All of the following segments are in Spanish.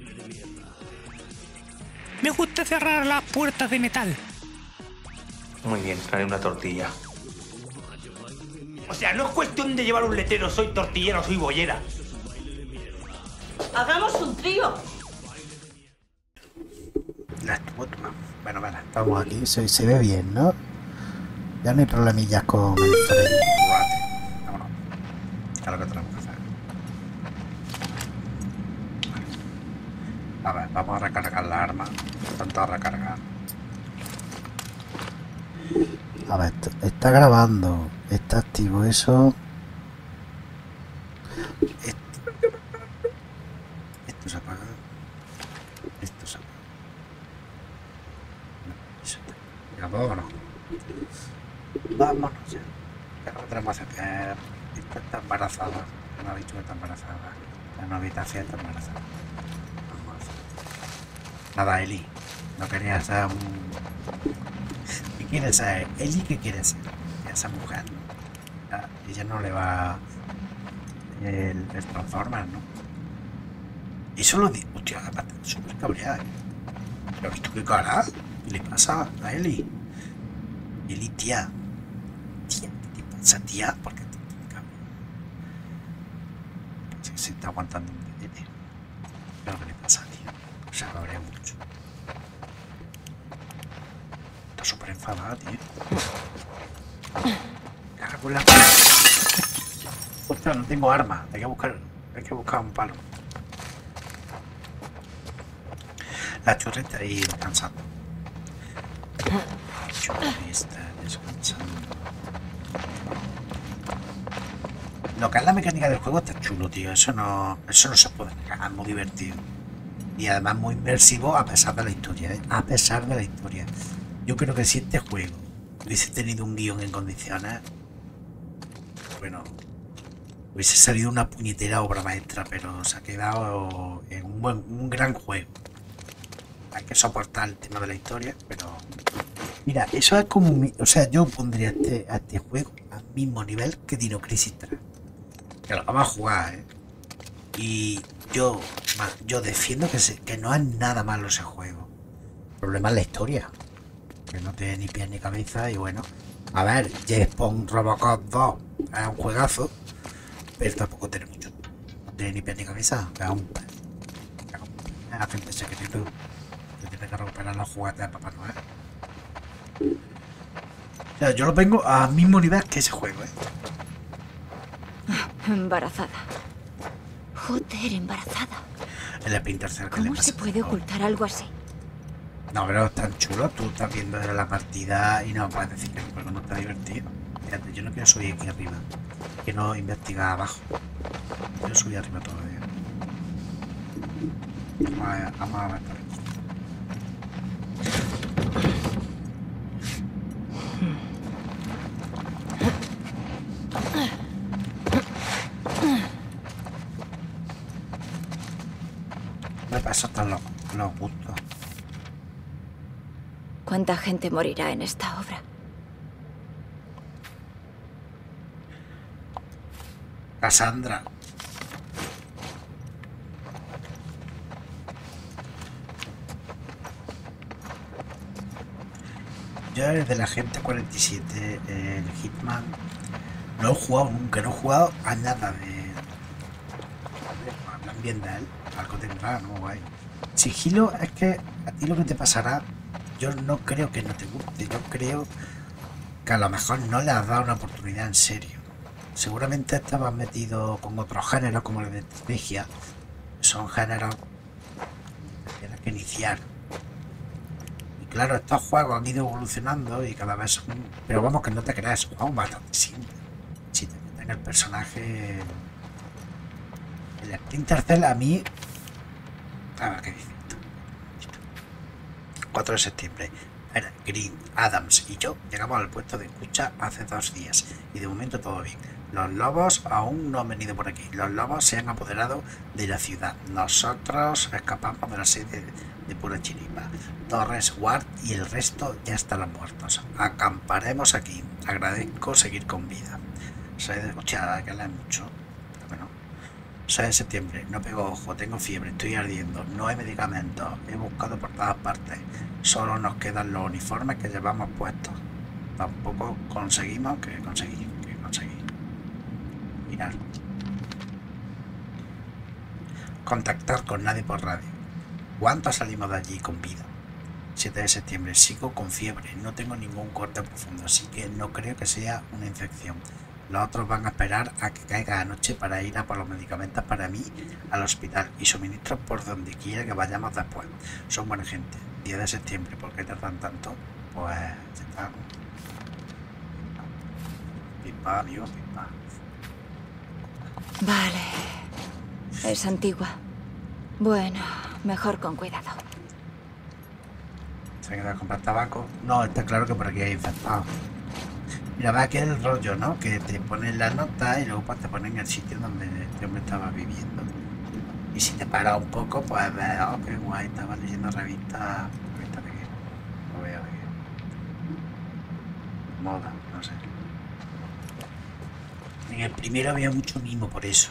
gente de mierda. Me gusta cerrar las puertas de metal. Muy bien, haré una tortilla. O sea, no es cuestión de llevar un letrero, soy tortillera o soy bollera. Hagamos un trío. Bueno, vale, estamos aquí, se ve bien, ¿no? Ya no hay problemillas con el cerebro. Vámonos. Ya lo que tenemos que hacer. Vale. A ver, vamos a recargar la arma. Tanto a recargar. A ver, está grabando. Está activo eso. Esto se apaga. Esto se apaga. Ya vámonos. Vámonos ya. Ya no tenemos que hacer. Esta está embarazada. Una bichuela está embarazada. La novita está embarazada. Vamos. Nada, Eli. No quería ser un... ¿Qué quiere ser? Eli, ¿qué quiere ser? Esa mujer, ¿no? Ya, ella no le va el Transformers, ¿no? Y solo digo, hostia, aparte, súper cabreada. ¿Lo has visto qué cara? ¿Qué le pasa a Eli? Eli, tía. Tía, ¿qué te pasa, tía? ¿Por qué te cabrón? Parece que se está aguantando un bebé. Pero ¿qué le pasa, tía? O sea, cabrea mucho. Está súper enfadada, tío. Con la... Ostras, no tengo arma. Hay que buscar un palo. La churra está ahí descansando. La churra está descansando. Lo que es la mecánica del juego está chulo, tío. Eso no se puede negar. Es muy divertido. Y además muy inmersivo a pesar de la historia, ¿eh? A pesar de la historia. Yo creo que si este juego hubiese tenido un guión en condiciones... Bueno, hubiese salido una puñetera obra maestra, pero se ha quedado en un gran juego. Hay que soportar el tema de la historia, pero... Mira, eso es como... O sea, yo pondría a este juego al mismo nivel que Dino Crisis 3. Que lo vamos a jugar, ¿eh? Y yo defiendo que no es nada malo ese juego. El problema es la historia. Que no tiene ni pies ni cabeza y bueno... A ver, J-Spawn Robocop 2 es un juegazo, pero tampoco tiene mucho. No tiene ni pies ni cabeza, es un agente secreto que tiene que recuperar los juguetes de Papá Noel. O sea, yo lo vengo al mismo nivel que ese juego, ¿eh? Embarazada. Joder, embarazada. El Splinter Cell, ¿cómo se puede ocultar algo así? No, pero es tan chulo, tú estás viendo la partida y no puedes decir que el juego no está divertido. Fíjate, yo no quiero subir aquí arriba, quiero investigar abajo. Quiero subir arriba todavía. Vamos a ver por aquí. Me paso hasta los gustos. ¿Cuánta gente morirá en esta obra? Cassandra. Yo desde la gente 47, el Hitman, no he jugado nunca, no he jugado a nada de... Hablan bien de él, algo tendrá, ¿no? Guay. Sigilo es que a ti lo que te pasará... Yo no creo que no te guste, yo creo que a lo mejor no le has dado una oportunidad en serio. Seguramente estabas metido con otros géneros como el de estrategia. Son géneros que tienes que iniciar. Y claro, estos juegos han ido evolucionando y cada vez son... Pero vamos, que no te creas, vamos, bastante simple. Si te meten el personaje... El Splinter Cell a mí... A ver qué dice. 4 de septiembre, Green, Adams y yo llegamos al puesto de escucha hace 2 días y de momento todo bien. Los lobos aún no han venido por aquí, los lobos se han apoderado de la ciudad. Nosotros escapamos de la sede de pura chiripa. Torres, Ward y el resto ya estarán muertos. Acamparemos aquí. Agradezco seguir con vida. Soy desmochada, que la es mucho, pero bueno. 6 de septiembre. No pego ojo, tengo fiebre, estoy ardiendo, no hay medicamentos, he buscado por todas partes. Solo nos quedan los uniformes que llevamos puestos. Tampoco conseguimos que conseguí. Mirar. Contactar con nadie por radio. ¿Cuántos salimos de allí con vida? 7 de septiembre. Sigo con fiebre. No tengo ningún corte profundo, así que no creo que sea una infección. Los otros van a esperar a que caiga la noche para ir a por los medicamentos para mí al hospital y suministros por donde quiera que vayamos después. Son buena gente. 10 de septiembre. ¿Por qué tardan tanto? Pues... Pipa, amigo, pipa. Vale. Es antigua. Bueno, mejor con cuidado. Se ha quedado a comprar tabaco. No, está claro que por aquí hay infectado. Mira, va, que es el rollo, ¿no? Que te ponen la nota y luego pues, te ponen el sitio donde este hombre estaba viviendo. Y si te paras un poco, pues ves, oh, qué guay, estaba leyendo revistas... ¿Revistas de qué? No veo de qué. Moda, no sé. En el primero había mucho mimo por eso.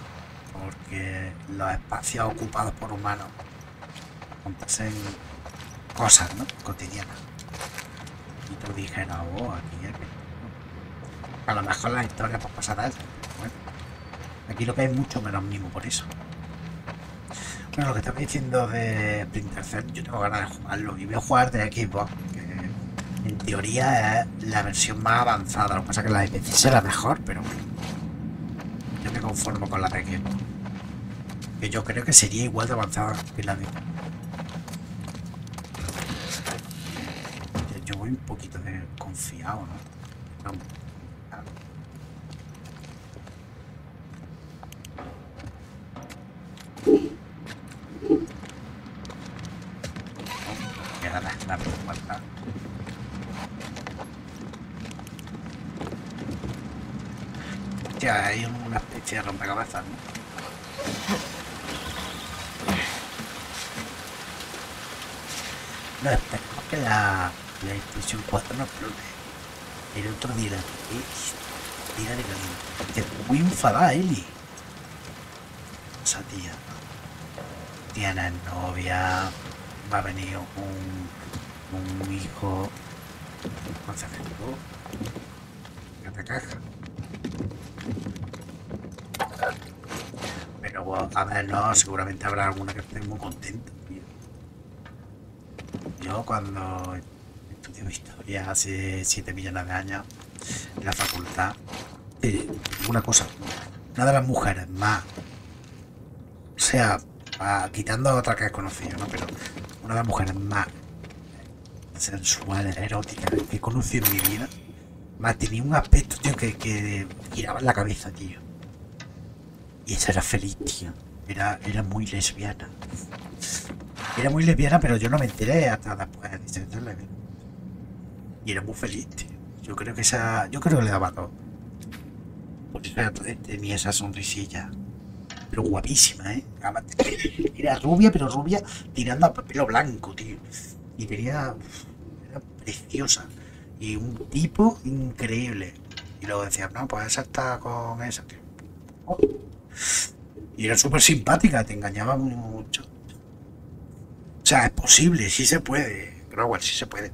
Porque los espacios ocupados por humanos acontecen cosas, ¿no? Cotidianas. Y tú dijeras, oh, aquí hay que... A lo mejor la historia pues pasada es, bueno, aquí lo que hay mucho menos mimo por eso. Bueno, lo que estaba diciendo de Splinter Cell, yo tengo ganas de jugarlo y voy a jugar de Xbox, que en teoría es la versión más avanzada, lo que pasa es que la de PC será mejor, pero bueno, yo me conformo con la de Xbox, que yo creo que sería igual de avanzada que la de... Yo voy un poquito de confiado, ¿no? No. Hostia, hay una especie de rompecabezas, ¿no? No, espero que la PlayStation 4 no explote. El otro dirá, tira de caliente. Te voy a enfadar, Eli. Esa tía. Tiene novia. Va a venir un hijo. Consejero. Que te caja. Pero bueno, a ver, no, seguramente habrá alguna que esté muy contenta. Mira. Yo cuando estudié historia hace 7 millones de años en la facultad, una cosa, una de las mujeres más, o sea, quitando otra que he conocido, ¿no? Pero una de las mujeres más sensuales, eróticas que he conocido en mi vida, más tenía un aspecto, tío, que giraba en la cabeza, tío. Y esa era feliz, tío. Era muy lesbiana. Era muy lesbiana, pero yo no me enteré hasta después de sentarla. Y era muy feliz, tío. Yo creo que esa... Yo creo que le daba todo. Por eso tenía esa sonrisilla. Pero guapísima, ¿eh? Era rubia, pero rubia tirando a pelo blanco, tío. Y tenía... Era preciosa. Y un tipo increíble. Y luego decían, no, pues esa está con esa, tío. Oh. Y era súper simpática, te engañaba mucho. O sea, es posible, sí se puede. Crowell, sí se puede.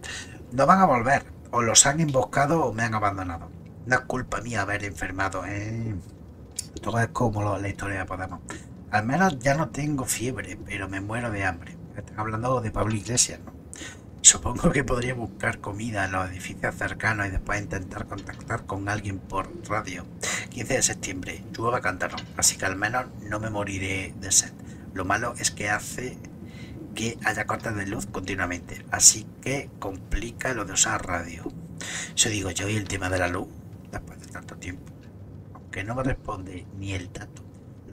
No van a volver. O los han emboscado o me han abandonado. No es culpa mía haber enfermado, ¿eh? Todo es como la historia de Podemos. Al menos ya no tengo fiebre, pero me muero de hambre. Están hablando de Pablo Iglesias, ¿no? Supongo que podría buscar comida en los edificios cercanos y después intentar contactar con alguien por radio. 15 de septiembre, llueva Cantarón, así que al menos no me moriré de sed. Lo malo es que hace que haya cortes de luz continuamente, así que complica lo de usar radio. Eso digo yo y el tema de la luz, después de tanto tiempo. Aunque no me responde ni el dato.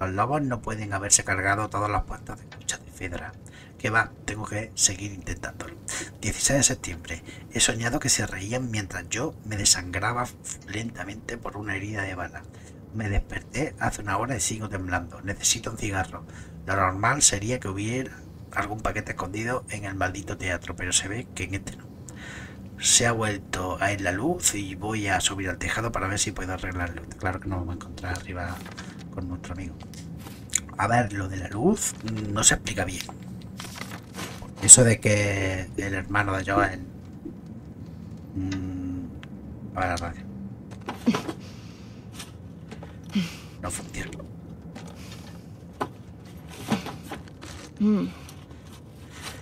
Los lobos no pueden haberse cargado todas las puestas de escucha de Fedra. Que va, tengo que seguir intentándolo. 16 de septiembre. He soñado que se reían mientras yo me desangraba lentamente por una herida de bala. Me desperté hace una hora y sigo temblando. Necesito un cigarro. Lo normal sería que hubiera algún paquete escondido en el maldito teatro, pero se ve que en este no. Se ha vuelto a ir la luz y voy a subir al tejado para ver si puedo arreglarlo. Claro que no vamos a encontrar arriba con nuestro amigo. A ver, lo de la luz no se explica bien. Eso de que el hermano de Joel... A ver, la radio. No funciona.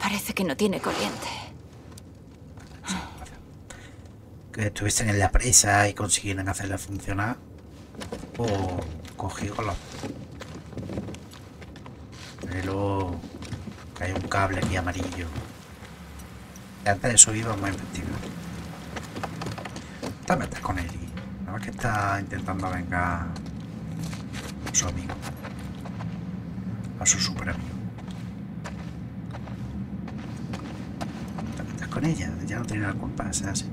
Parece que no tiene corriente. Que estuviesen en la presa y consiguieran hacerla funcionar. O cogígolo. Pero que hay un cable aquí amarillo. Antes de subir vamos a investigar. Está meter con Ellie. Nada más que está intentando vengar a su amigo. A su super amigo. Te metes con ella. Ya no tiene la culpa, es así.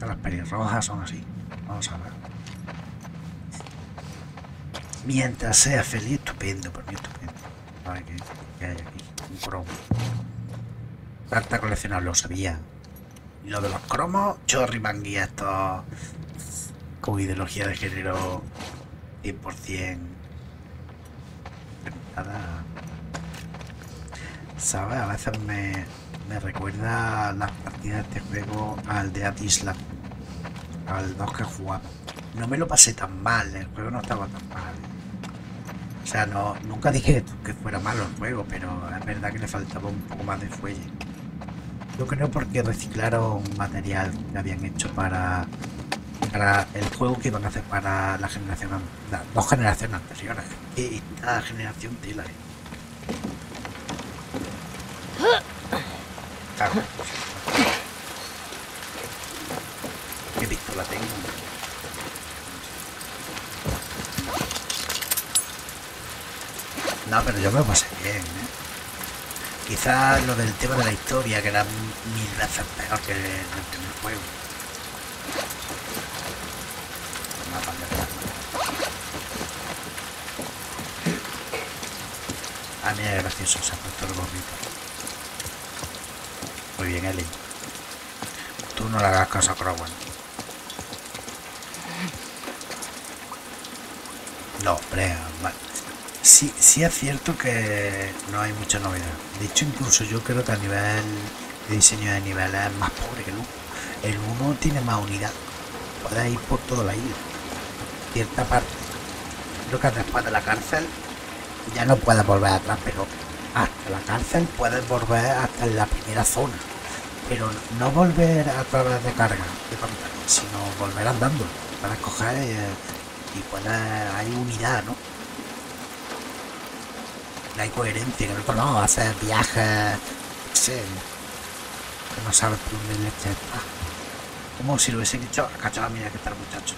Las pelirrojas son así. Vamos a ver. Mientras sea feliz, estupendo. Por mí, estupendo. A ver qué hay aquí. Un cromo. Carta coleccionable, lo sabía. Y lo de los cromos, chorrimanguía, esto. Con ideología de género 100%. Nada. ¿Sabes? A veces me recuerda las partidas de este juego al de Atisland. Al 2 que jugaba. No me lo pasé tan mal, el juego no estaba tan mal. O sea, no, nunca dije que fuera malo el juego, pero es verdad que le faltaba un poco más de fuelle. Yo creo porque reciclaron material que habían hecho para el juego que iban a hacer para la generación, las dos generaciones anteriores. Y cada generación tila. Claro. ¿Qué pistola tengo? No, pero yo me lo pasé bien, ¿eh? Quizás lo del tema de la historia, que era 1000 veces peor que el primer juego. Ah, mira, es gracioso, se ha puesto el gorrito. Muy bien, Ellie. Tú no le hagas caso a Crowell. No, hombre, vale. Sí, sí es cierto que no hay mucha novedad. De hecho, incluso yo creo que a nivel de diseño de niveles es más pobre que el 1. El 1 tiene más unidad. Puedes ir por toda la isla. Cierta parte. Creo que después de la cárcel ya no puedes volver atrás, pero... hasta la cárcel puedes volver hasta la primera zona, pero no volver a través de carga de pantalla, sino volver andando para escoger y poner hay unidad, ¿no? No hay coherencia, no, no hacer viajes, no sé, que no sabes por dónde le está. Como si lo hubiesen hecho a cachar, mira que está el muchacho.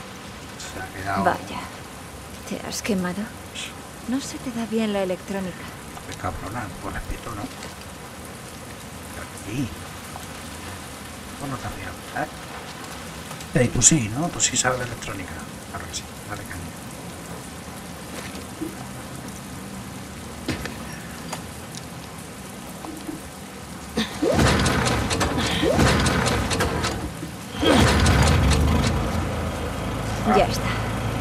Se ha quedado... Vaya, ¿te has quemado? No se te da bien la electrónica. Cabrona, con respeto, ¿no? Aquí. Bueno, también, ¿eh? Pero tú sí, ¿no? Tú sí sabes de electrónica. Ahora sí, dale caña. Ya está.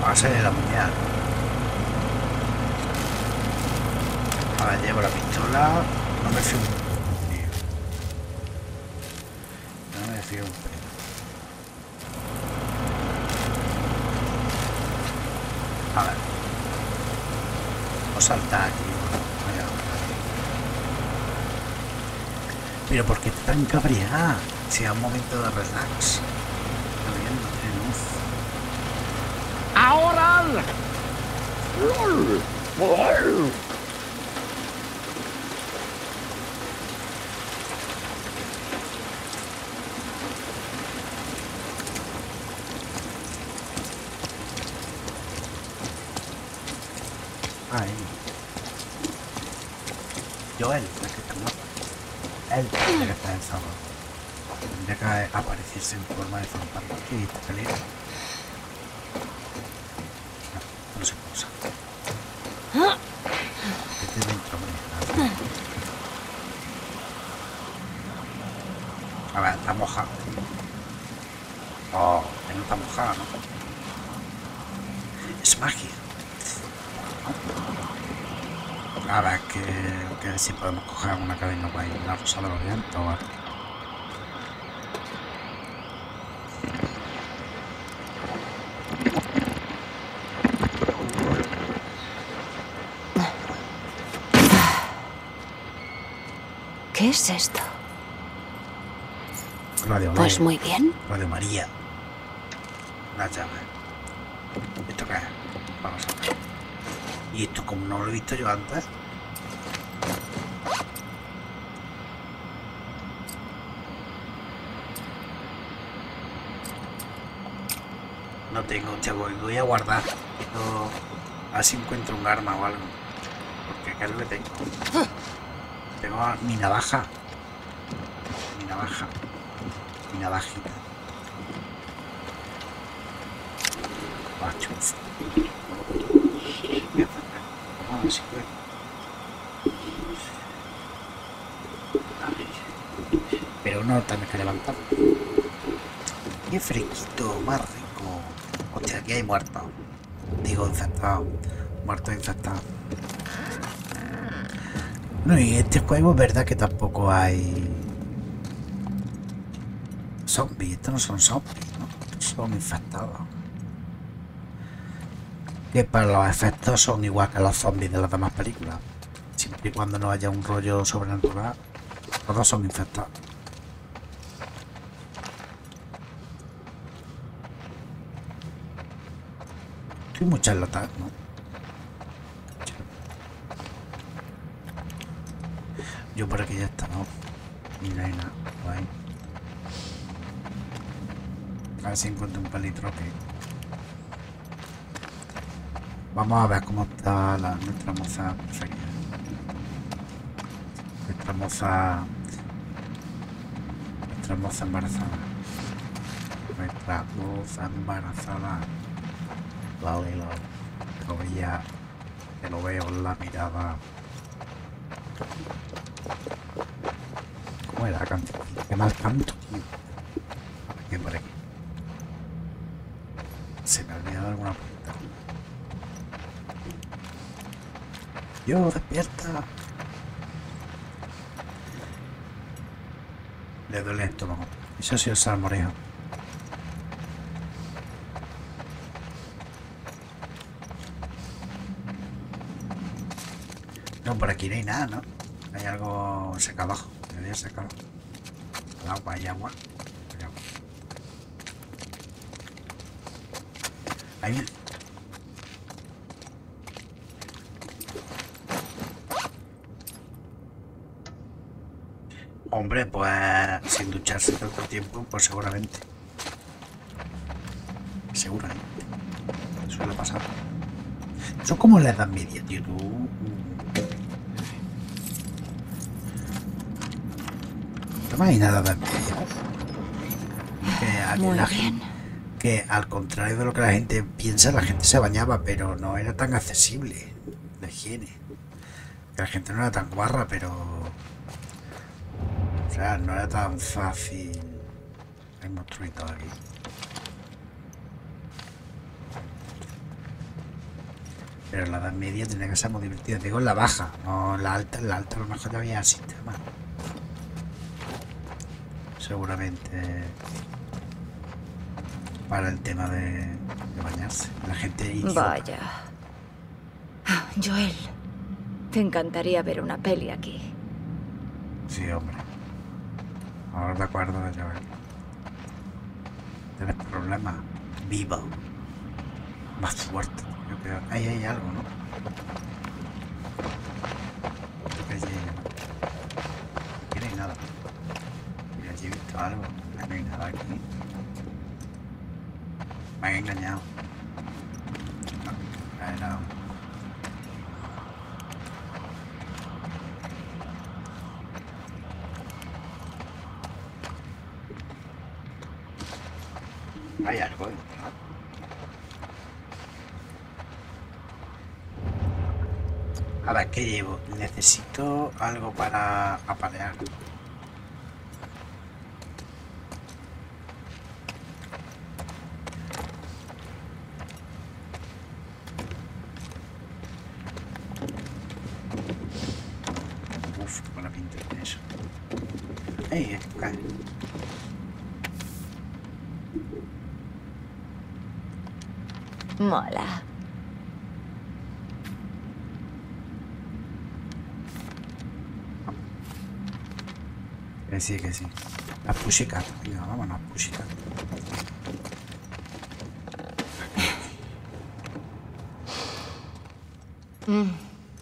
Va a ser la mundial. Ahora llevo la pistola, no me fío un pelo. No me fío un pelo. A ver. Vamos a saltar aquí. Pero ¿por qué tan cabreada? Si da un momento de relax. Está bien, no tiene luz. ¡Ahora! Ahí. Joel, es que está muerto. Él tiene que estar en sábado. Tendría que aparecerse en forma de fantasma aquí y está peleando. No, no se usa. Este es dentro, hombre. A ver, está mojado. Oh, él no está mojado, ¿no? Es más. A ver, que si podemos coger una cadena para ir a la Rosa de los Vientos o algo. ¿Qué es esto? Radio María. Pues muy bien. Radio María. La llave. ¿Esto qué es? Vamos a ver. ¿Y esto como no lo he visto yo antes? No tengo, te voy a guardar. No, así encuentro un arma o algo. Porque acá no le tengo. Tengo mi navaja. Mi navaja. Mi navajita. Bachos. Vamos, si puede. Pero no tenés que levantar. Qué fresquito, más rico. Hostia, aquí hay muertos. Digo, infectados. Muertos infectados. No, y este juego es verdad que tampoco hay zombies. Estos no son zombies, ¿no? Son infectados. Que para los efectos son igual que los zombies de las demás películas. Siempre y cuando no haya un rollo sobrenatural, todos son infectados. Hay muchas latas, ¿no? Yo por aquí ya está, ¿no? Ni nada, no hay. A ver si encuentro un palitroque. Vamos a ver cómo está nuestra moza perfecta. Nuestra moza embarazada. Nuestra moza embarazada. Vale, todavía te lo veo en la mirada. ¿Cómo era la canción? ¿Qué mal canto, tío? ¿Quién por aquí? Se me ha olvidado alguna puerta. ¡Dios, despierta! Le duele el estómago. Eso sí es salmorejo. No, por aquí no hay nada, ¿no? Hay algo seca abajo. Debería secar. El agua, hay agua. Hay agua. Ahí. Hombre, pues sin ducharse tanto tiempo, pues seguramente. Seguramente. Suele pasar. Eso como le dan media, tío. No hay nada de que al contrario de lo que la gente piensa, la gente se bañaba, pero no era tan accesible la higiene. La gente no era tan guarra, pero o sea, no era tan fácil. Hay monstruitos aquí. Pero en la edad media tenía que ser muy divertida. Digo en la baja, no en la alta. En la alta a lo mejor ya había sistema. Seguramente para el tema de bañarse. La gente hizo. Vaya. Joel, te encantaría ver una peli aquí. Sí, hombre. Ahora te acuerdo de Joel. Tienes problemas. Vivo. Más fuerte. Yo creo. Ahí hay algo, ¿no? Aquí no hay nada. He visto algo, no hay nada aquí. Me han engañado. No, no, no. Hay algo, ¿eh? A ver, ¿qué llevo? Necesito algo para apalear. Uf, qué buena pinta tiene eso. ¡Ey, cae! Mola. Que sí, que sí. La pusica. Venga, vamos, la pusica.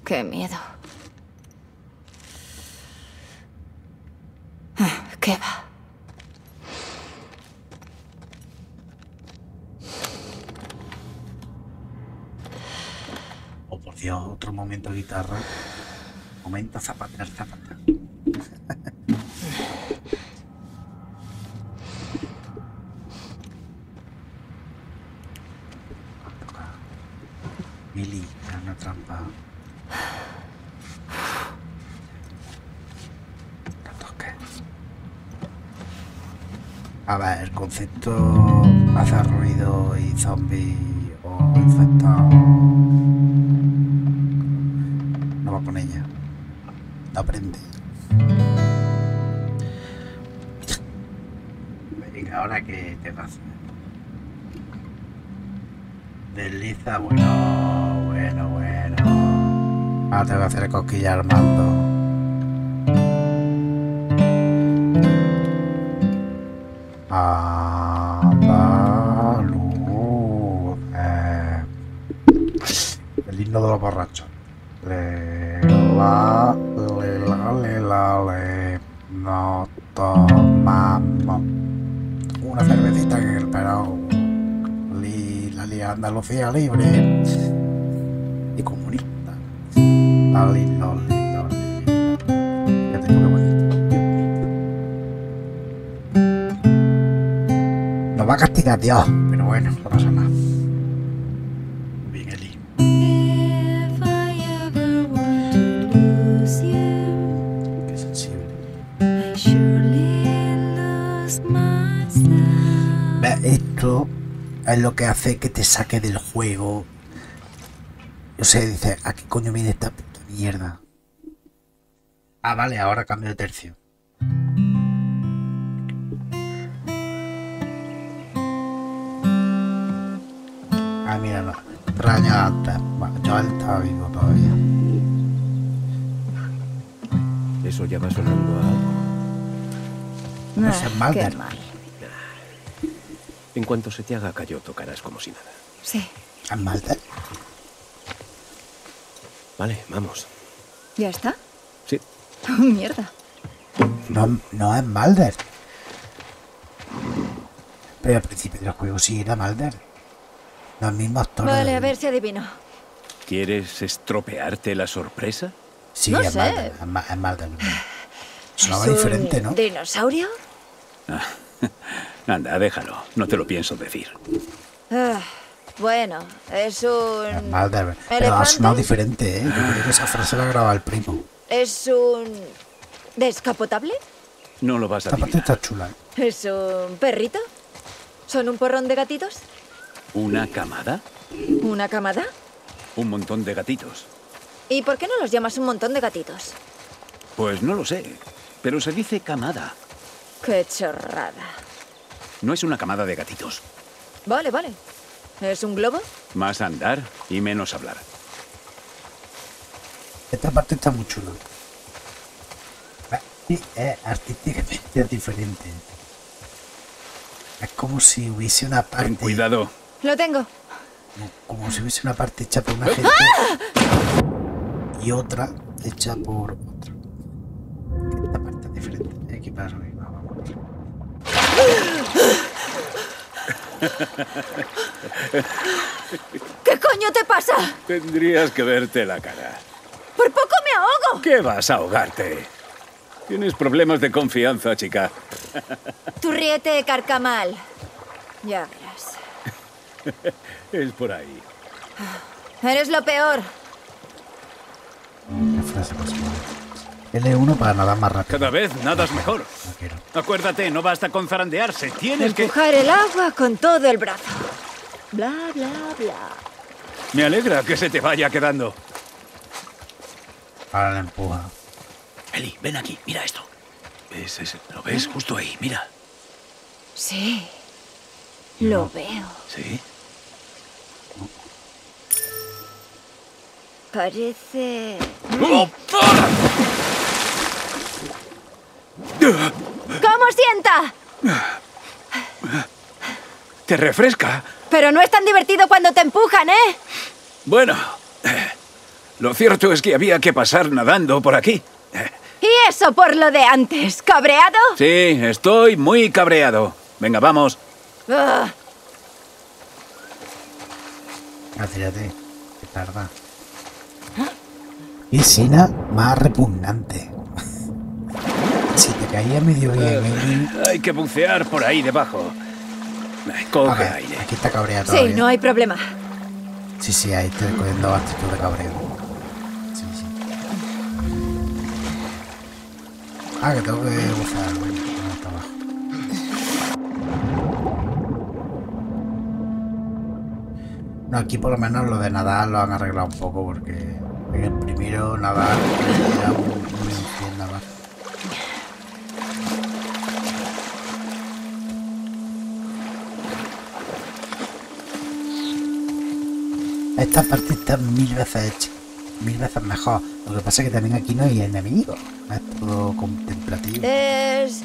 Qué miedo. ¿Qué va? Oh, por Dios, otro momento guitarra. Momento zapatear, zapatear. Millie, era una trampa. A ver, el concepto hace ruido y zombie o infectado no va con ella. No aprende. Venga, ahora que te pasa. Desliza, bueno. Ahora tengo que hacer cosquilla al mando. El himno de los borrachos. No tomamos una cervecita en el Perón. La Andalucía libre y comunista. La ya tengo que poner. Va a castigar, Dios, pero bueno, no pasa nada. Bien, Ellie. Qué sensible. Esto es lo que hace que te saque del juego. Yo sé, dice, ¿a qué coño viene esta puta mierda? Ah, vale, ahora cambio de tercio. Ah, mira, no. 3 años antes. Bueno, Joel estaba vivo todavía. Eso ya va sonando a... No seas mal, qué mal. En cuanto se te haga callo, tocarás como si nada. Sí. ¿Es Malder? Vale, vamos. ¿Ya está? Sí. Oh, mierda. No es Malder. Pero al principio del juego sí era Malder. Los mismos tonos. Vale, a ver si adivino. ¿Quieres estropearte la sorpresa? Sí, no es Malder. Es Malder. Sonaba diferente, ¿no? ¿Dinosaurio? Ah, anda, déjalo. No te lo pienso decir. Ah, bueno, es un... Es Malder. Pero ha sonado diferente, ¿eh? Yo creo que esa frase la graba el primo. ¿Es un... descapotable? No lo vas a adivinar. Esta parte está chula. ¿Es un perrito? ¿Son un porrón de gatitos? ¿Una camada? ¿Una camada? Un montón de gatitos. ¿Y por qué no los llamas un montón de gatitos? Pues no lo sé, pero se dice camada. ¡Qué chorrada! No es una camada de gatitos. Vale, vale. ¿Es un globo? Más andar y menos hablar. Esta parte está muy chula. Artísticamente es diferente. Es como si hubiese una parte... Ten cuidado. Lo tengo. Como si hubiese una parte hecha por una gente y otra hecha por otra. Esta parte es diferente. Hay que pasar arriba, vamos. ¿Qué coño te pasa? Tendrías que verte la cara. ¡Por poco me ahogo! ¿Qué vas a ahogarte? Tienes problemas de confianza, chica. Tú ríete, carcamal. Ya verás. Es por ahí. Eres lo peor. La frase más L1 para nadar más rápido. Cada vez nadas mejor. No acuérdate, no basta con zarandearse. Tienes que... empujar el agua con todo el brazo. Bla, bla, bla. Me alegra que se te vaya quedando. Ahora la empuja. Eli, ven aquí, mira esto. ¿Ves? ¿Lo ves? ¿Eh? Justo ahí, mira. Sí, lo veo. ¿Sí? Parece... ¡Oh! ¿Cómo sienta? Te refresca. Pero no es tan divertido cuando te empujan, ¿eh? Bueno, lo cierto es que había que pasar nadando por aquí. ¿Y eso por lo de antes? ¿Cabreado? Sí, estoy muy cabreado. Venga, vamos. Cállate, que tarda. Y escena más repugnante. Si te caía medio bien. Hay que bucear por ahí debajo. Coge aire. Aquí está cabreado. Sí, no hay problema. Sí, sí, ahí estoy cogiendo actitud de cabreo. Sí, sí. Ah, que tengo que bucear, bueno, hasta abajo. No, aquí por lo menos lo de nadar lo han arreglado un poco porque el primero nadar era muy bien nadar. Esta parte está mil veces hecha, mil veces mejor. Lo que pasa es que también aquí no hay enemigos. Es todo contemplativo. Es...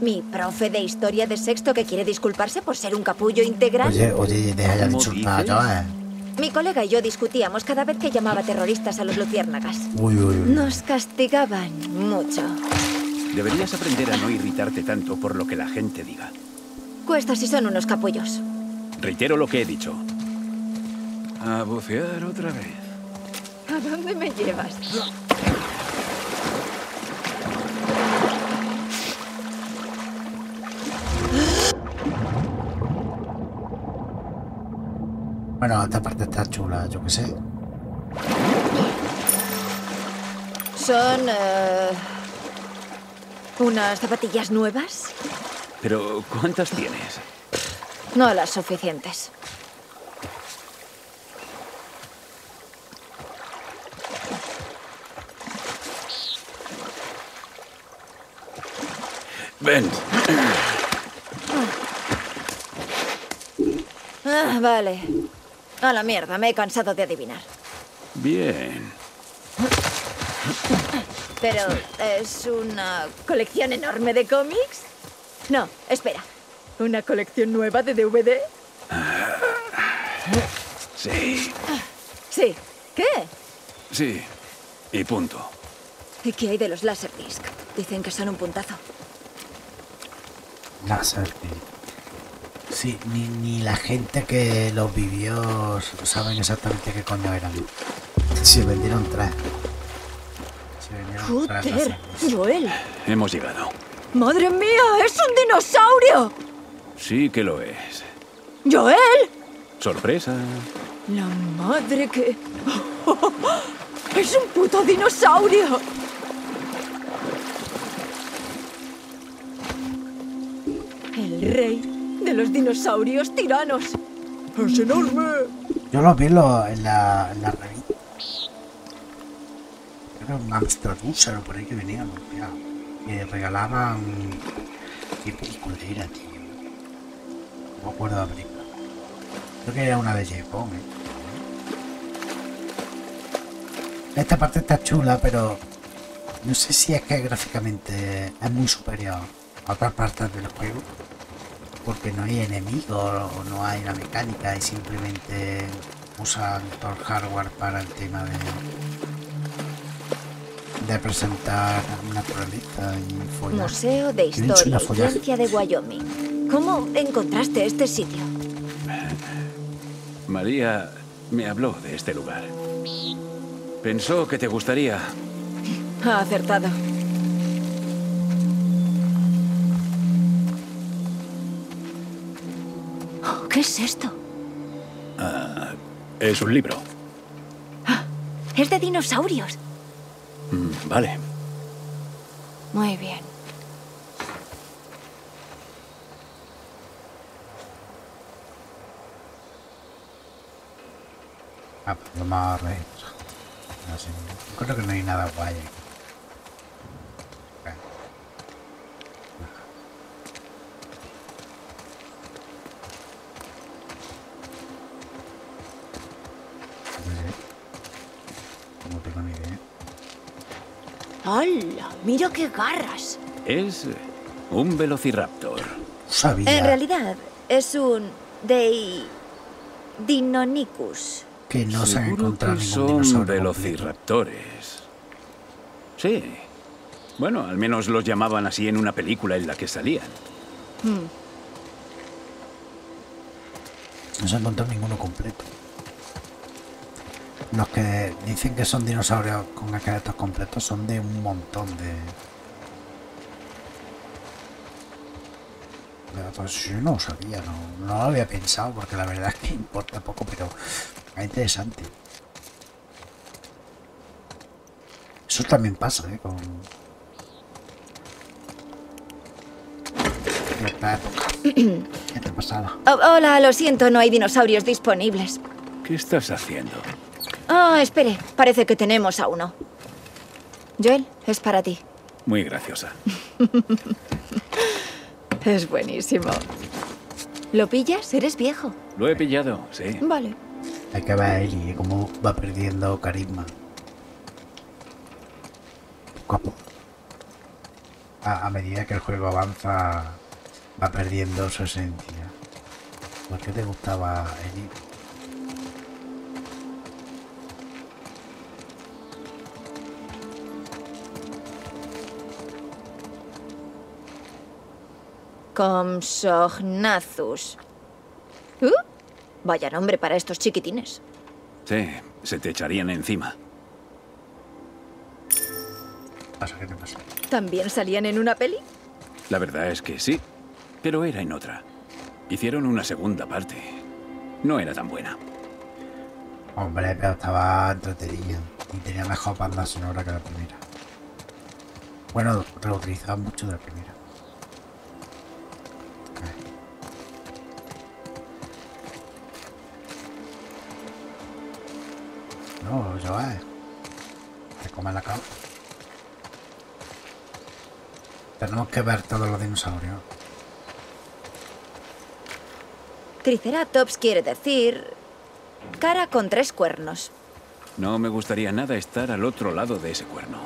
mi profe de historia de sexto que quiere disculparse por ser un capullo integral. Oye, oye, deja ya de insultar, Joel. Mi colega y yo discutíamos cada vez que llamaba terroristas a los luciérnagas. Uy, uy, uy. Nos castigaban mucho. Deberías aprender a no irritarte tanto por lo que la gente diga. Cuesta si son unos capullos. Reitero lo que he dicho. A bucear otra vez. ¿A dónde me llevas? Bueno, esta parte está chula, yo qué sé. Son... unas zapatillas nuevas. Pero, ¿cuántas tienes? No las suficientes. Ven. Ah, vale. A la mierda, me he cansado de adivinar. Bien. Pero, ¿es una colección enorme de cómics? No, espera. ¿Una colección nueva de DVD? Sí. Sí. ¿Qué? Sí. Y punto. ¿Y qué hay de los Laserdisc? Dicen que son un puntazo. Laserdisc. Sí, ni la gente que los vivió saben exactamente qué coño eran. Se vendieron tres. ¡Joder! ¡Joel! Hemos llegado. ¡Madre mía! ¡Es un dinosaurio! Sí que lo es. ¡Joel! ¡Sorpresa! La madre que... ¡Es un puto dinosaurio! El rey... de los dinosaurios tiranos. ¡Es enorme! Yo lo vi en la revista. Era un Amstrad o por ahí que venían. Me regalaban... ¿Qué película era, tío? No me acuerdo de la película. Creo que era una de J-Pong, ¿eh? Esta parte está chula, pero... no sé si es que gráficamente es muy superior a otras partes del juego. Porque no hay enemigos o no hay una mecánica y simplemente usan todo el hardware para el tema de presentar naturaleza y follaje. Museo de Historia y Ciencia de Wyoming. ¿Cómo encontraste este sitio? María me habló de este lugar. Pensó que te gustaría. Ha acertado. ¿Qué es esto? Ah, es un libro. Ah, es de dinosaurios. Vale. Muy bien. Ah, no me arreglo. No sé, creo que no hay nada guay aquí. No tengo ni idea. ¡Hala! ¡Mira qué garras! Es un velociraptor. Sabía. En realidad, es un Deinonychus. Que no se ha encontrado ningún dinosaurio. Son velociraptores. Sí. Bueno, al menos los llamaban así en una película en la que salían. No se ha encontrado ninguno completo. Los que dicen que son dinosaurios con esqueletos completos son de un montón de otros. Yo no lo sabía, no lo había pensado, porque la verdad es que importa poco, pero es interesante. Eso también pasa, ¿eh? Con esta época. Esta pasada. Hola, lo siento, no hay dinosaurios disponibles. ¿Qué estás haciendo? Oh, espere. Parece que tenemos a uno. Joel, es para ti. Muy graciosa. Es buenísimo. ¿Lo pillas? Eres viejo. Lo he pillado, sí. Vale. Acaba Ellie, como va perdiendo carisma. Poco a poco. A medida que el juego avanza, va perdiendo su esencia. ¿Por qué te gustaba Ellie? Compsognathus. Vaya nombre para estos chiquitines. Sí, se te echarían encima. ¿Qué te pasa? ¿También salían en una peli? La verdad es que sí, pero era en otra. Hicieron una segunda parte. No era tan buena. Hombre, pero estaba entretenida. Y tenía mejor banda sonora que la primera. Bueno, reutilizaba mucho de la primera. No, Joel. Te come la cama. Tenemos que ver todos los dinosaurios. Triceratops quiere decir cara con 3 cuernos. No me gustaría nada estar al otro lado de ese cuerno.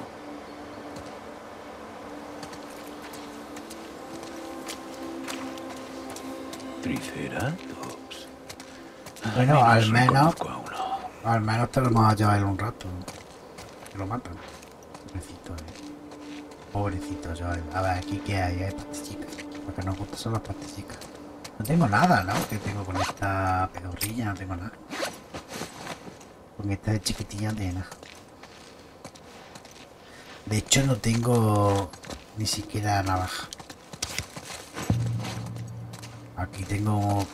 Triceratops. Bueno, al menos... Al menos te lo vamos a llevar un rato. Te lo matan. Pobrecito, Pobrecito, Joel. A ver, aquí qué hay, hay pastillitas. Lo que nos gusta son las pastillitas. No tengo nada, ¿no? Que tengo con esta pedorrilla, no tengo nada. Con esta chiquitilla de nada. De hecho, no tengo ni siquiera navaja. Aquí tengo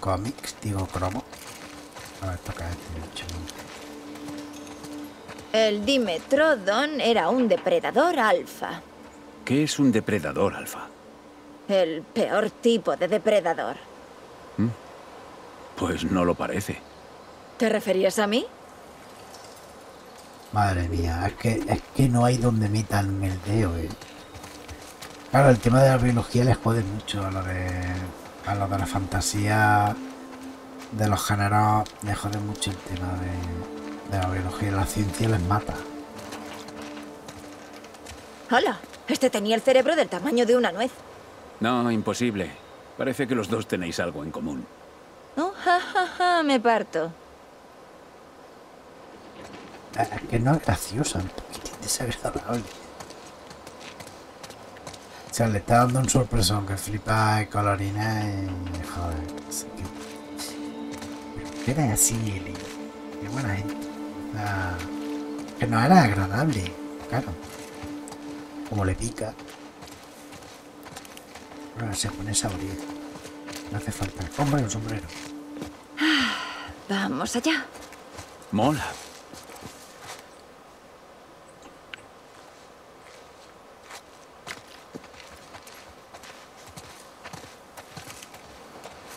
cómics, digo cromo. A ver, toca este bicho. El Dimetrodon era un depredador alfa. ¿Qué es un depredador alfa? El peor tipo de depredador. Pues no lo parece. ¿Te referías a mí? Madre mía, es que no hay donde metan el dedo, ¿eh? Claro, el tema de la biología les jode mucho a lo de la fantasía. De los géneros me jode mucho el tema de la biología. La ciencia les mata. ¡Hola! Este tenía el cerebro del tamaño de una nuez. No, imposible. Parece que los dos tenéis algo en común. Oh, ja, ja, ja, me parto. Es que no es graciosa, un poquitín desagradable. O sea, le está dando un sorpresón que flipa y colorina y... joder, así que... Era así, Eli. Qué buena gente. Ah, que no era agradable, claro. Como le pica. Bueno, se pone saboría. No hace falta el combo y un sombrero. Vamos allá. Mola.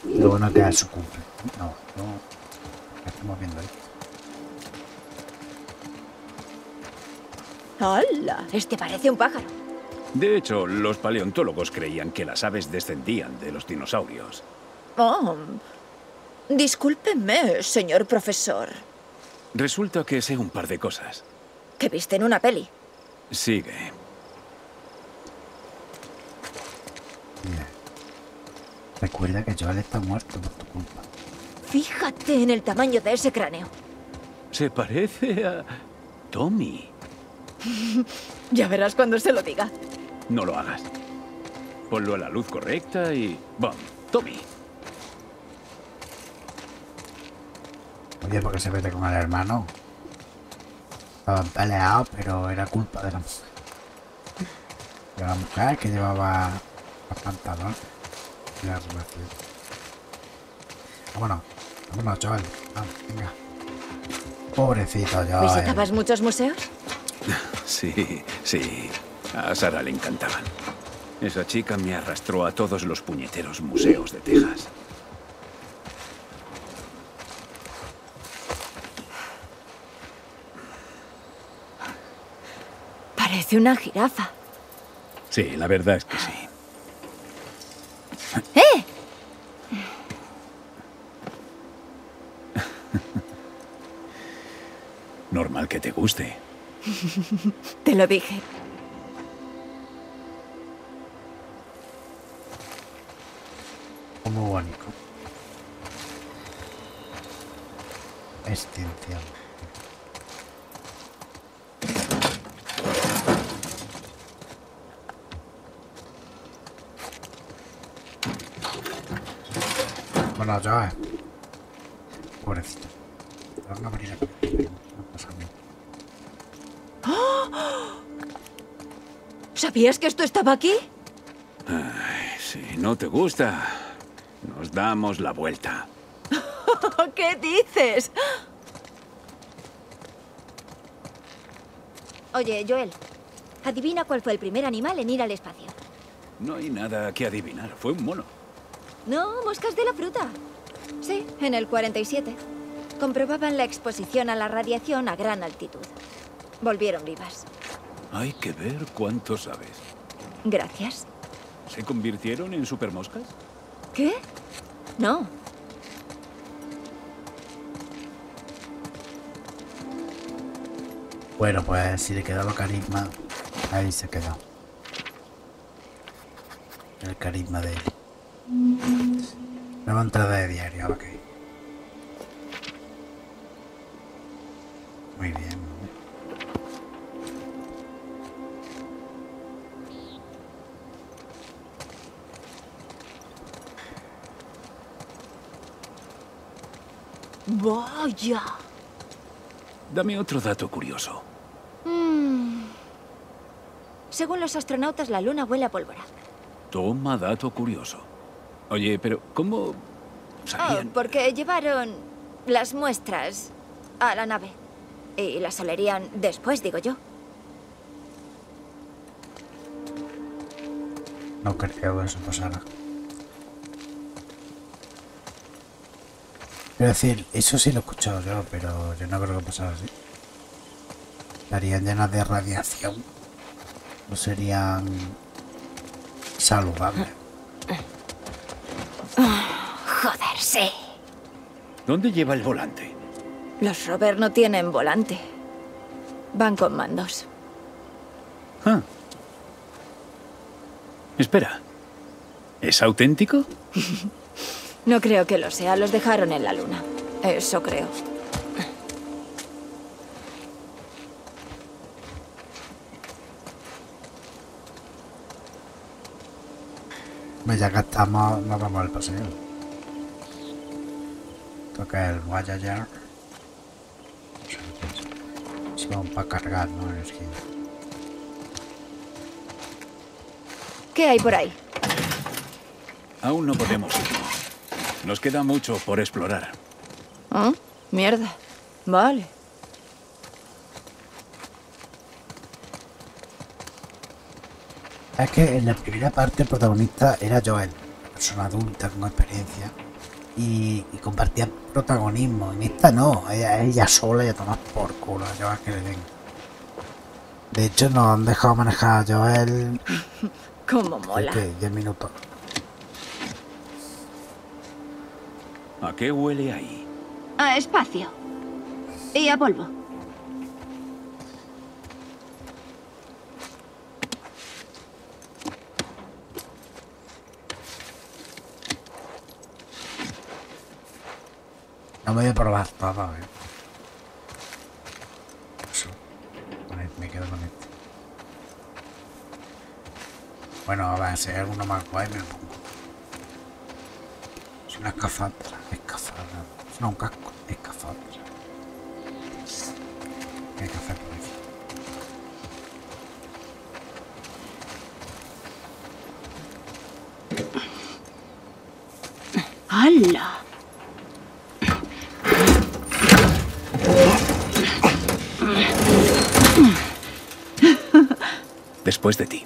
Lo bueno que era su cumple. No, no. ¿Qué estamos viendo ahí? ¡Hala! Este parece un pájaro. De hecho, los paleontólogos creían que las aves descendían de los dinosaurios. Oh, discúlpeme, señor profesor. Resulta que sé un par de cosas. ¿Qué viste en una peli? Sigue. Mira. Recuerda que Joel está muerto por tu culpa. Fíjate en el tamaño de ese cráneo. Se parece a Tommy. Ya verás cuando se lo diga. No lo hagas. Ponlo a la luz correcta y... ¡Bum! ¡Tommy! Oye, ¿por qué se mete con el hermano? Estaban peleados, pero era culpa de la mujer. De la mujer que llevaba los pantalones. La relación. Vámonos. Vámonos, Joel. Vamos, venga. Pobrecito Joel. ¿Visitabas muchos museos? Sí, sí. A Sara le encantaban. Esa chica me arrastró a todos los puñeteros museos de Texas. Parece una jirafa. Sí, la verdad es que sí. ¡Eh! Normal que te guste. Te lo dije. Como bonito. Extinción. Bueno, ya. Pobrecito. Vamos a abrir aquí. ¿Sabías que esto estaba aquí? Ay, si no te gusta, nos damos la vuelta. ¿Qué dices? Oye, Joel, adivina cuál fue el primer animal en ir al espacio. No hay nada que adivinar, fue un mono. No, moscas de la fruta. Sí, en el 47. Comprobaban la exposición a la radiación a gran altitud. Volvieron vivas. Hay que ver cuánto sabes. Gracias. ¿Se convirtieron en supermoscas? ¿Qué? No. Bueno, pues si le quedaba carisma, ahí se quedó. El carisma de él. Nueva entrada de diario, ok. Muy bien. Vaya. Dame otro dato curioso. Según los astronautas, la luna huele a pólvora. Toma, dato curioso. Oye, pero ¿cómo sabían? Oh, porque llevaron las muestras a la nave. Y las olerían después, digo yo. No creo que eso pasara. Quiero decir, eso sí lo he escuchado yo, pero yo no creo que pasara así. Estarían llenas de radiación. No serían saludables. Joder, sí. ¿Dónde lleva el volante? Los rovers no tienen volante. Van con mandos. Ah. Espera. ¿Es auténtico? No creo que lo sea. Los dejaron en la luna. Eso creo. Ya que estamos, nos vamos al paseo. Toca el Voyager. Son para cargar, ¿no? Energía. ¿Qué hay por ahí? Aún no podemos irnos. Nos queda mucho por explorar. ¿Ah? Mierda. Vale. Es que en la primera parte el protagonista era Joel, persona adulta con experiencia, y compartía protagonismo. En esta no, ella sola, ya toma por culo a Joel que le den. De hecho, nos han dejado manejar a Joel. Como mola. Ok, 10 minutos. ¿A qué huele ahí? A espacio. Y a polvo. No me voy a probar todo, ¿eh? Me quedo con este. Bueno, a ver, si hay alguno más guay me lo pongo. Es una escafandra. No, un casco. Escafandra. ¿Qué hay que hacer por aquí? ¡Hala! Después de ti.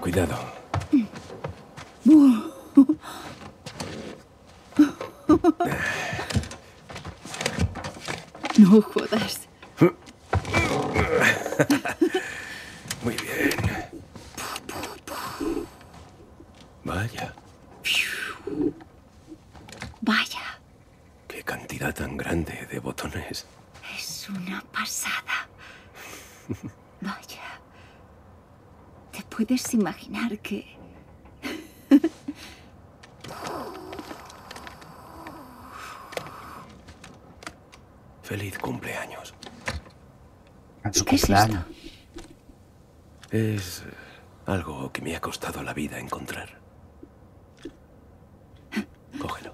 Cuidado. No jodas. Muy bien. Vaya. Vaya. ¡Qué cantidad tan grande de botones! Es una pasada. Vaya. ¿Te puedes imaginar que...? Feliz cumpleaños. ¿Qué es esto? Es algo que me ha costado la vida encontrar. Cógelo.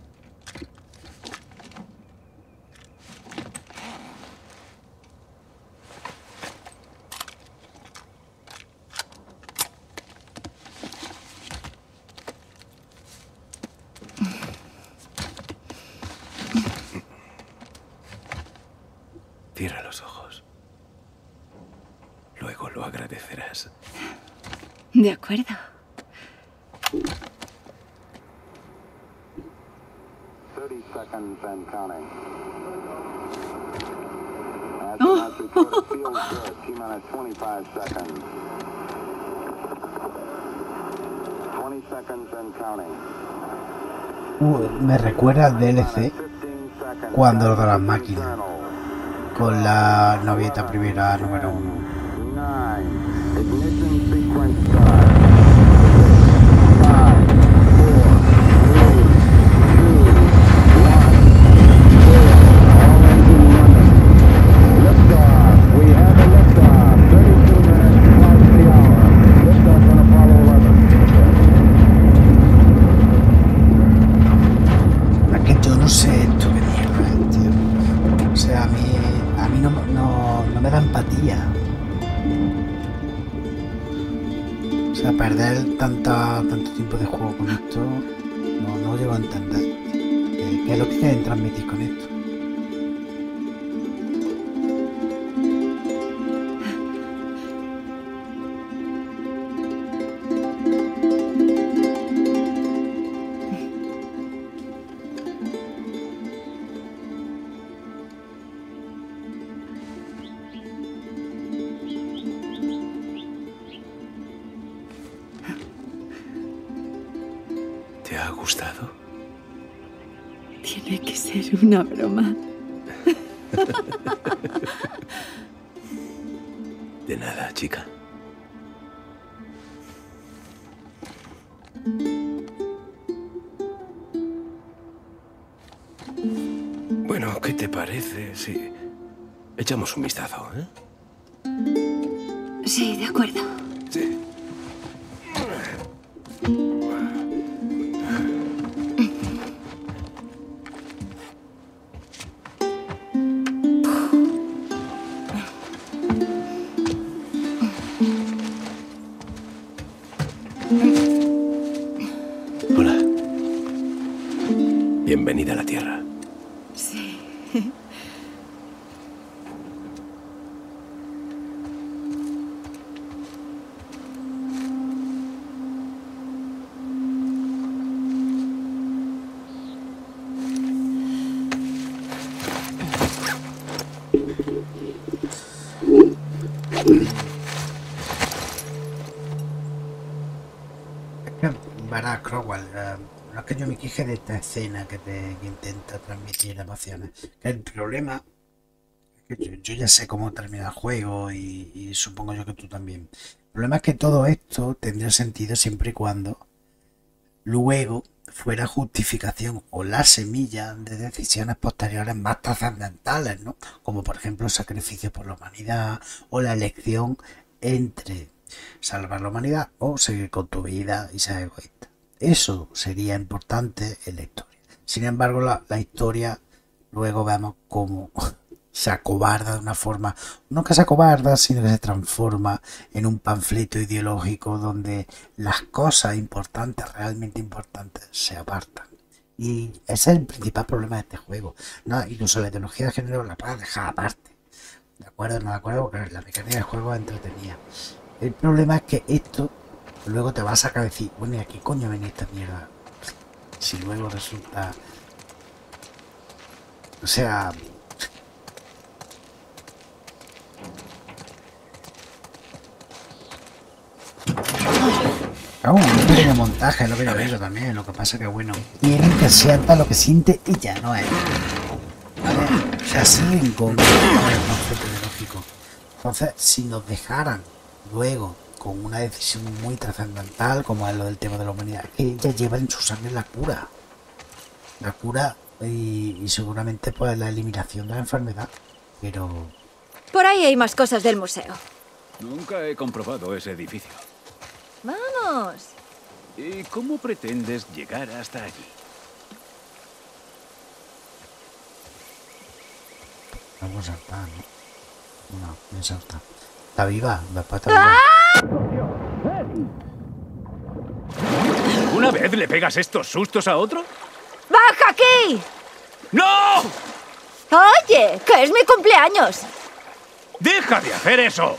Cierra los ojos. Luego lo agradecerás. De acuerdo. Me recuerda al DLC cuando lo de las máquinas. Con la novieta primera número 1. Es que yo no sé esto que mierda, tío. O sea, a mí no me da empatía. O sea, perder tanto tiempo de juego con esto, no llego a entender. ¿Qué es lo que quieren transmitir con esto? ¿Te ha gustado? Tiene que ser una broma. De nada, chica. Bueno, ¿qué te parece si echamos un vistazo, eh? Sí, de acuerdo. Sí. Hola. Bienvenida a la Tierra. Sí. Crowell, lo que yo me queje de esta escena que intenta transmitir emociones. Que el problema es que yo ya sé cómo termina el juego y supongo yo que tú también. El problema es que todo esto tendría sentido siempre y cuando luego fuera justificación o la semilla de decisiones posteriores más trascendentales, ¿no? Como por ejemplo el sacrificio por la humanidad o la elección entre salvar la humanidad o seguir con tu vida y ser egoísta. Eso sería importante en la historia. Sin embargo, la historia luego vemos cómo se acobarda de una forma, no que se acobarda, sino que se transforma en un panfleto ideológico donde las cosas importantes, realmente importantes, se apartan. Y ese es el principal problema de este juego, ¿no? Incluso la ideología de género la puedes dejar aparte. ¿De acuerdo? No de acuerdo, porque la mecánica del juego es entretenida. El problema es que esto luego te va a sacar y decir, bueno, ¿y a qué coño venía esta mierda? Si luego resulta... O sea... Aún no tiene montaje, lo que yo veo también, lo que pasa que bueno... Tienen que sienta lo que siente y ya no es. A ver, ya siguen con el concepto ideológico. Entonces, si nos dejaran luego con una decisión muy trascendental como es lo del tema de la humanidad, que ella lleva en su sangre la cura y seguramente pues la eliminación de la enfermedad, pero... Por ahí hay más cosas del museo. Nunca he comprobado ese edificio. ¡Vamos! ¿Y cómo pretendes llegar hasta allí? Vamos a saltar, ¿no? No, no salta. Está viva, la pata viva. ¿Alguna vez le pegas estos sustos a otro? ¡Baja aquí! ¡No! ¡Oye! ¡Que es mi cumpleaños! ¡Deja de hacer eso!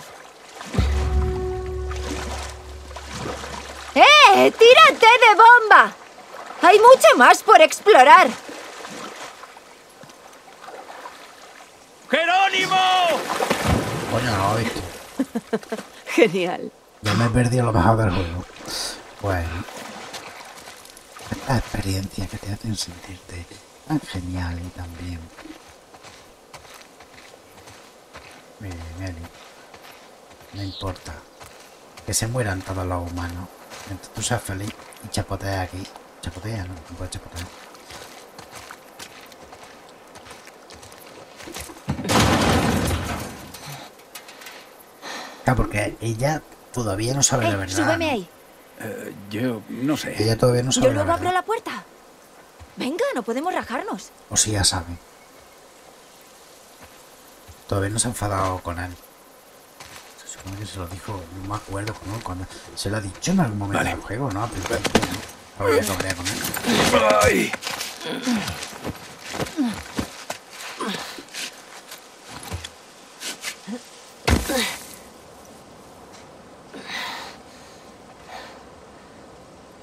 ¡Eh! ¡Tírate de bomba! ¡Hay mucho más por explorar! ¡Jerónimo! Bueno, no, esto. Genial. Ya me he perdido lo mejor del juego. Bueno. Estas experiencias que te hacen sentirte tan genial y tan bien. Miren, Eli. No importa. Que se mueran todos los humanos. Entonces tú seas feliz y chapoteas aquí. Chapotea, ¿no? No puedes chapotear. Porque ella todavía no sabe la verdad. Súbeme ahí. Yo no sé. Ella todavía no sabe la verdad. Yo luego abro la puerta. Venga, no podemos rajarnos. O si ya sabe. Todavía no se ha enfadado con él. Se supone que se lo dijo, no me acuerdo cuando se lo ha dicho en algún momento del juego, ¿no? Ahora ya tocaría con él. ¡Ay!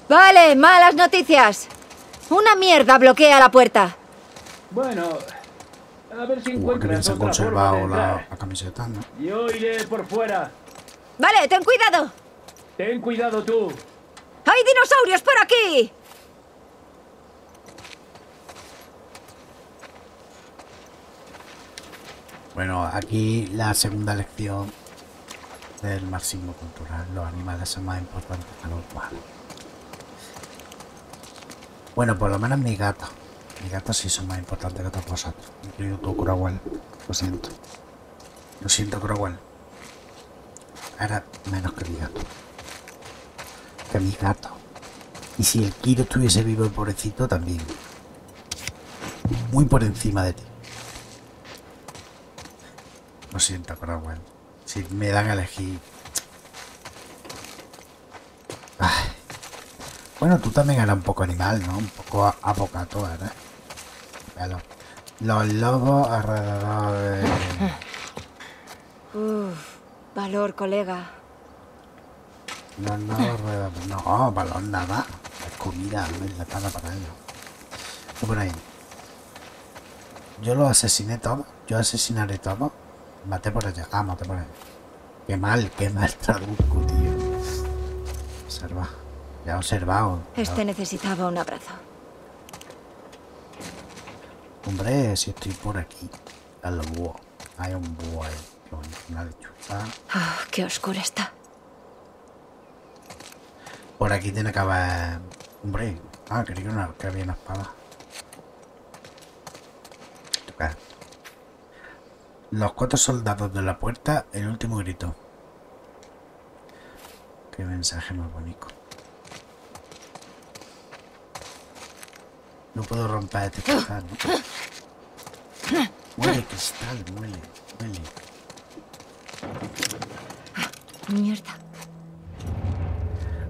Vale, malas noticias. Una mierda bloquea la puerta. Bueno, a ver si encuentras otra forma la camiseta, ¿no? Yo iré por fuera. Vale, ten cuidado. Ten cuidado tú. ¡Hay dinosaurios por aquí! Bueno, aquí la segunda lección del marxismo cultural. Los animales son más importantes que los humanos. Bueno, por lo menos mi gato. Mis gatos sí son más importantes que todos vosotros. Incluido tu Crowell. Lo siento. Lo siento, Crowell. Era menos que mi gato. Que mis gatos. Y si el Kiro estuviese vivo y pobrecito, también. Muy por encima de ti. Lo siento, Crowell. Si me dan a elegir... Ay. Bueno, tú también eras un poco animal, ¿no? Un poco abocato, ¿verdad? Velo. Los lobos alrededor de... Uf, valor, colega. Los lobos alrededor de... No, valor nada. Es comida, no es la pala para ellos. ¿Qué por ahí? Yo los asesiné todos. Yo asesinaré todos. Maté por allá. Ah, maté por allá. Qué mal traduzco, tío. Observa. La ha observado. Este necesitaba un abrazo. Hombre, si estoy por aquí. Al búho. Hay un búho ahí. Una de chupa. Ah, qué oscura está. Por aquí tiene que haber... Hombre. Ah, creí que, había una espada. Tocar. Los 4 soldados de la puerta, el último grito. Qué mensaje más bonito. No puedo romper este cristal, ¿no? Muele, cristal, muele, muele. Mierda.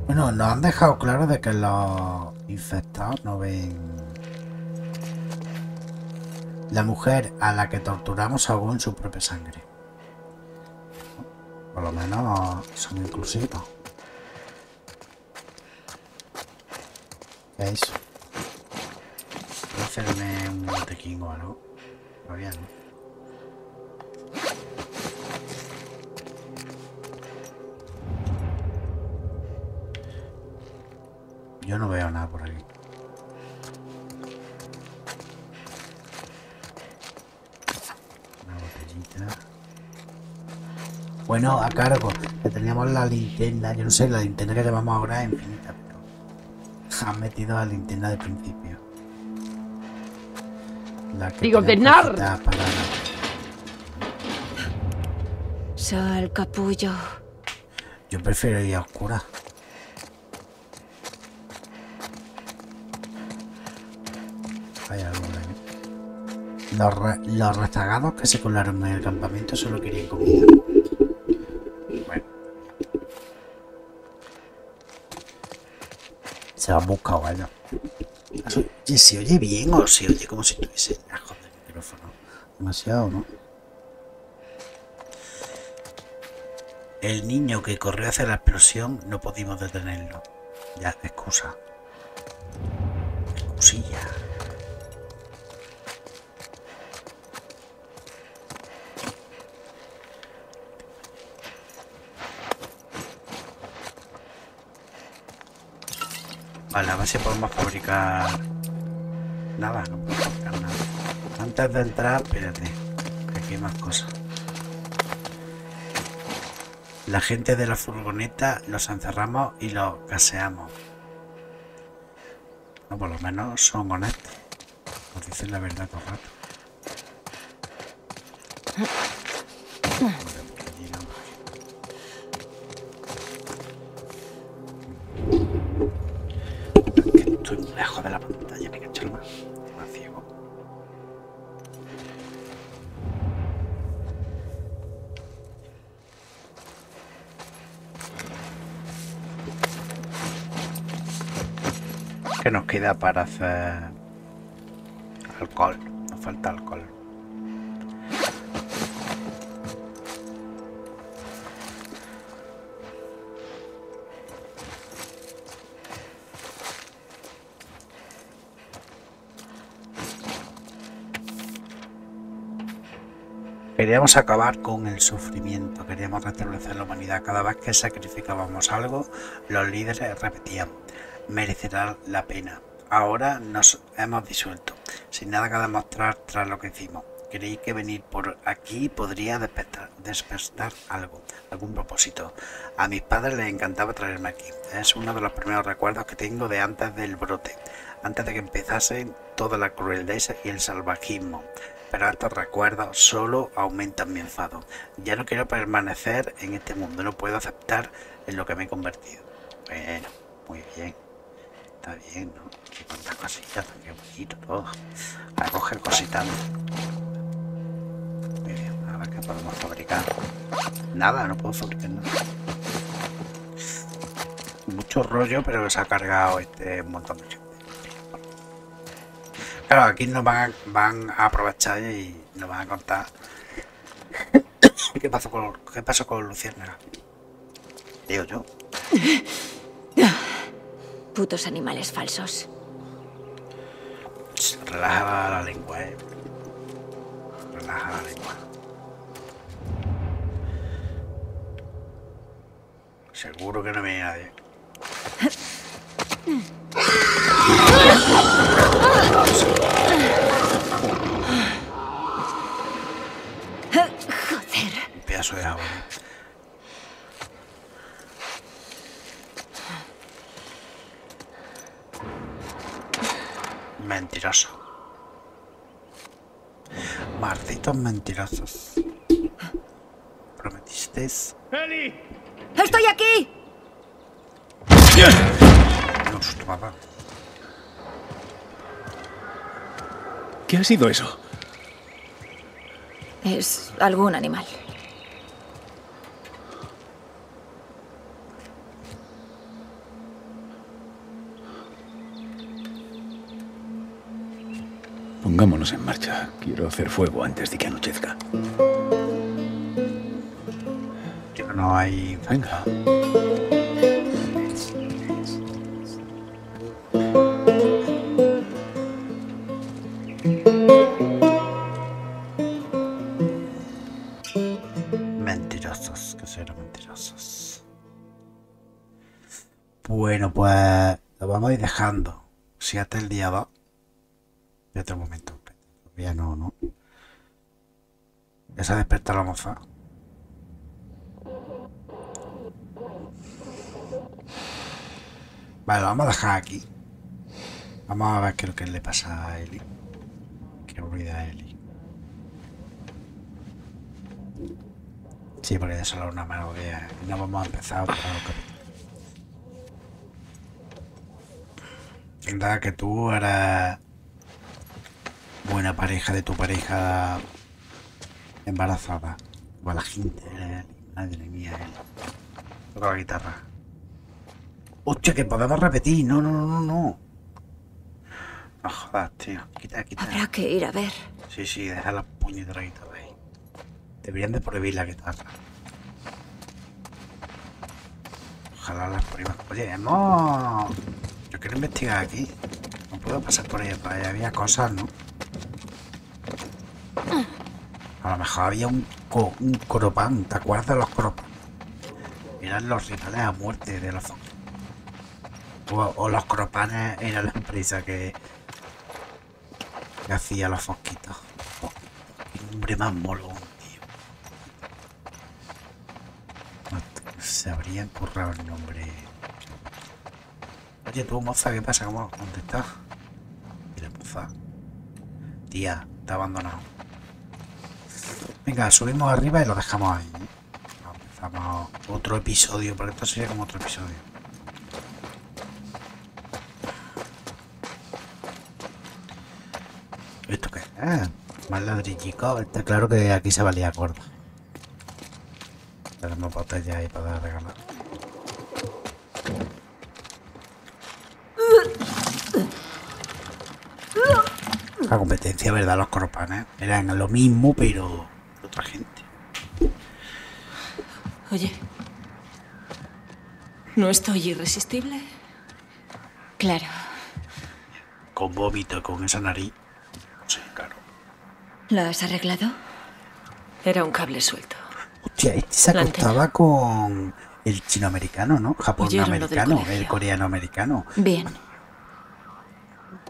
Bueno, nos han dejado claro de que los infectados no ven. La mujer a la que torturamos ahogó en su propia sangre. Por lo menos son inclusivos. ¿Veis? Voy a hacerme un botequín o algo. Todavía no. Yo no veo nada por aquí. Una botellita. Bueno, a cargo. Que teníamos la linterna. Yo no sé, la linterna que llevamos ahora es infinita, pero han metido la linterna de principio. La que digo, tenar. Sal, capullo. Yo prefiero ir a oscuras. Hay algo ahí. Los rezagados que se colaron en el campamento solo querían comida. Bueno. Se va a buscar, vaya. Oye, ¿se oye bien o se oye como si estuviese lejos del micrófono? Demasiado, ¿no? El niño que corrió hacia la explosión no pudimos detenerlo. Ya, excusa. Excusilla. A la base podemos fabricar nada, no podemos fabricar nada. Antes de entrar, espérate, que aquí hay más cosas. La gente de la furgoneta los encerramos y los caseamos. No, por lo menos son honestos. Nos dicen la verdad todo el rato. Que nos queda para hacer alcohol, nos falta alcohol. Queríamos acabar con el sufrimiento, queríamos restablecer la humanidad. Cada vez que sacrificábamos algo, los líderes repetían: merecerá la pena. Ahora nos hemos disuelto, sin nada que demostrar tras lo que hicimos. Creí que venir por aquí podría despertar algo, algún propósito. A mis padres les encantaba traerme aquí. Es uno de los primeros recuerdos que tengo de antes del brote, antes de que empezase toda la crueldad y el salvajismo. Pero estos recuerdos solo aumentan mi enfado. Ya no quiero permanecer en este mundo, no puedo aceptar en lo que me he convertido. Bueno, muy bien. Está bien, ¿no? Qué cuantas cositas, qué bonito todo. A coger cositas. Muy bien, a ver qué podemos fabricar. Nada, no puedo fabricar nada. Mucho rollo, pero se ha cargado un montón de gente. Claro, aquí nos van a aprovechar y nos van a contar qué pasó con Luciérnaga. Digo yo. Putos animales falsos. Relaja la lengua, relaja la lengua. Seguro que no me hay nadie. Joder. Un pedazo de jabón. Mentiroso. Malditos mentirosos. Prometiste. ¡Eli! ¡Estoy aquí! No, su papá. ¿Qué ha sido eso? Es algún animal. Pongámonos en marcha. Quiero hacer fuego antes de que anochezca. Pero no hay... Venga. Mentirosos, que serán mentirosos. Bueno, pues lo vamos a ir dejando. Si hasta el día 2. De otro momento, todavía no, ¿no? Ya se ha despertado la moza. Vale, lo vamos a dejar aquí. Vamos a ver qué es lo que le pasa a Ellie. Qué aburrida Ellie. Sí, porque ya solo una melodía. No vamos a empezar otro capítulo. Tendrá que tú eres... buena pareja de tu pareja embarazada. O a la gente, madre mía, toca la guitarra. Hostia, que podemos repetir. No, no, no, no, no. No jodas, tío. Quita, quita. Habrá que ir a ver. Sí, deja la puñetera guitarra ahí. Deberían de prohibir la guitarra. Ojalá las prohíban. Oye, no. Yo quiero investigar aquí. No puedo pasar por ella, para allá había cosas, ¿no? A lo mejor había un cropán, ¿te acuerdas de los cropán? Eran los rivales a muerte de la zona. O los cropanes era la empresa que hacía los fosquitos. Un hombre más molón, tío. No se habrían currado el nombre. Oye, tú, moza, ¿qué pasa? ¿Dónde estás? Y la moza. Tía, está abandonado. Venga, subimos arriba y lo dejamos ahí. Empezamos otro episodio, porque esto sería como otro episodio. ¿Esto qué? Ah, más ladrillico. Está claro que aquí se valía gorda. Tenemos botella ahí para regalar. La competencia, ¿verdad? Los corpanes. Eran lo mismo, pero... otra gente. Oye, ¿no estoy irresistible? Claro. Con vómito, con esa nariz. Sí, claro. ¿La has arreglado? Era un cable suelto. Hostia, este se acostaba con el chino-americano, ¿no? Japón-americano, el coreano-americano. Bien.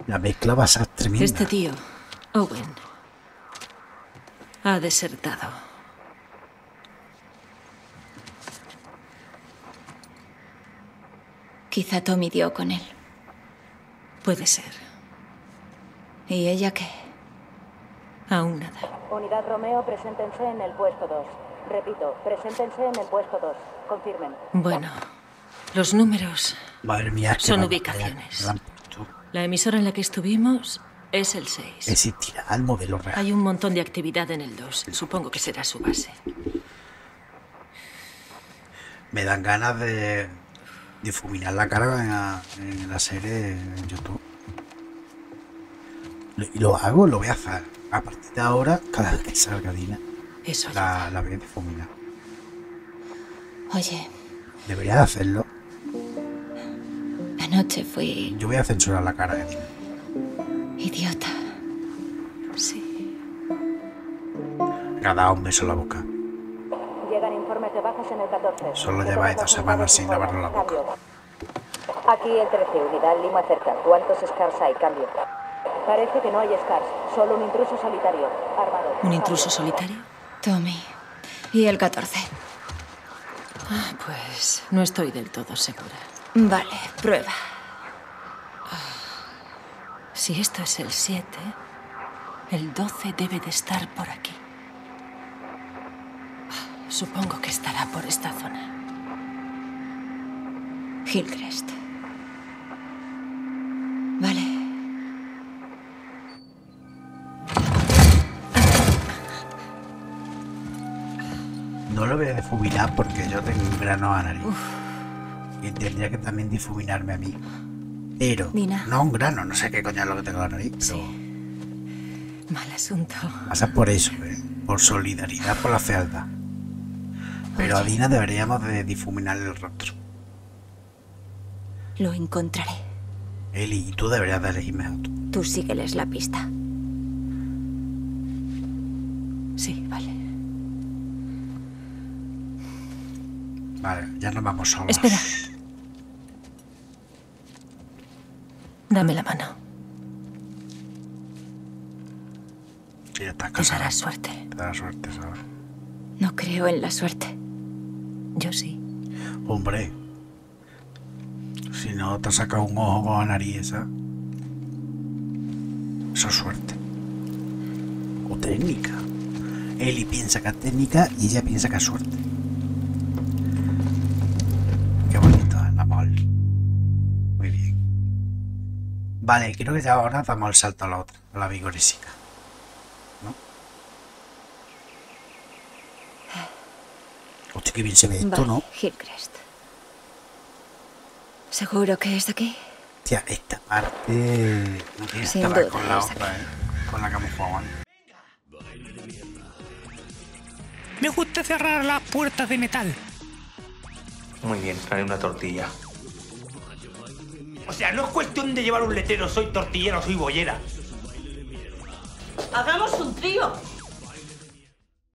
La mezcla va a ser tremenda. Este tío, Owen... ha desertado. Quizá Tommy dio con él. Puede ser. ¿Y ella qué? Aún nada. Unidad Romeo, preséntense en el puesto 2. Repito, preséntense en el puesto 2. Confirmen. Bueno, los números... madre mía, son ubicaciones. La emisora en la que estuvimos... es el 6. Existirá al modelo real. Hay un montón de actividad en el 2. Supongo que será su base. Me dan ganas de difuminar la cara en la serie en YouTube. Y lo hago, lo voy a hacer. A partir de ahora, cada vez que salga Dina, eso la voy a difuminar. Oye. Debería de hacerlo. Anoche fui... yo voy a censurar la cara de Dina. Idiota. Sí. Cada un beso en la boca. Llegan informes de bajas en el 14. Solo lleváis 2 semanas sin lavarnos la boca. Aquí el 13, unidad Lima cerca. ¿Cuántos Scars hay? Cambio. Parece que no hay Scars, solo un intruso solitario, armado. ¿Un intruso solitario? Tommy. ¿Y el 14? Ah, pues no estoy del todo segura. Vale, prueba. Si esto es el 7, el 12 debe de estar por aquí. Supongo que estará por esta zona. Hillcrest. Vale. No lo voy a difuminar porque yo tengo un grano a nariz. Y tendría que también difuminarme a mí. Pero, Dina. No un grano, no sé qué coño es lo que tengo a la nariz, pero... Sí. Mal asunto. Pasa por eso, ¿eh? Por solidaridad, por la fealdad. Pero a Dina deberíamos de difuminarle el rostro. Lo encontraré. Ellie, tú deberías de elegirme a otro. Tú sígueles la pista. Sí, vale. Vale, ya nos vamos solos. Espera. Dame la mano. Sí, ya está casada. Te dará suerte. Te dará suerte, ¿sabes? No creo en la suerte. Yo sí. Hombre. Si no, te has sacado un ojo con la nariz esa. Eso es suerte. O técnica. Ellie piensa que es técnica y ella piensa que es suerte. Qué bonito, el amor. Muy bien. Vale, creo que ya ahora damos el salto a la otra, a la vigorísica. ¿No? Hostia, qué bien se ve esto, ¿no? Hillcrest. ¿Seguro que es de aquí? Tía, esta parte... No tiene estar con la otra, ¿eh? Con la que hemos jugado antes. Me gusta cerrar las puertas de metal. Muy bien, trae una tortilla. O sea, no es cuestión de llevar un letrero, soy tortillero, soy bollera. ¡Hagamos un trío!